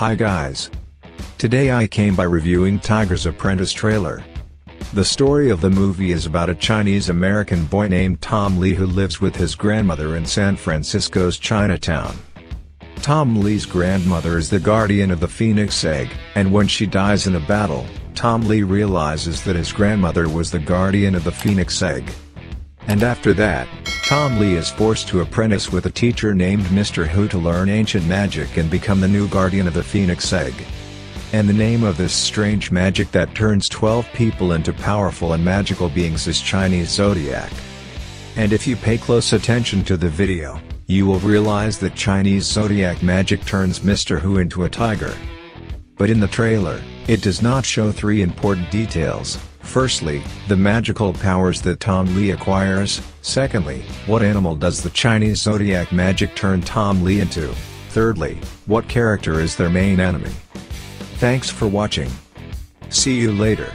Hi guys. Today I came by reviewing Tiger's Apprentice trailer. The story of the movie is about a Chinese-American boy named Tom Lee who lives with his grandmother in San Francisco's Chinatown. Tom Lee's grandmother is the guardian of the Phoenix Egg, and when she dies in a battle, Tom Lee realizes that his grandmother was the guardian of the Phoenix Egg. And after that, Tom Lee is forced to apprentice with a teacher named Mr. Hu to learn ancient magic and become the new guardian of the Phoenix Egg. And the name of this strange magic that turns 12 people into powerful and magical beings is Chinese zodiac. And if you pay close attention to the video, you will realize that Chinese zodiac magic turns Mr. Hu into a tiger. But in the trailer, it does not show three important details. Firstly, the magical powers that Tom Lee acquires. Secondly, what animal does the Chinese zodiac magic turn Tom Lee into? Thirdly, what character is their main enemy? Thanks for watching. See you later.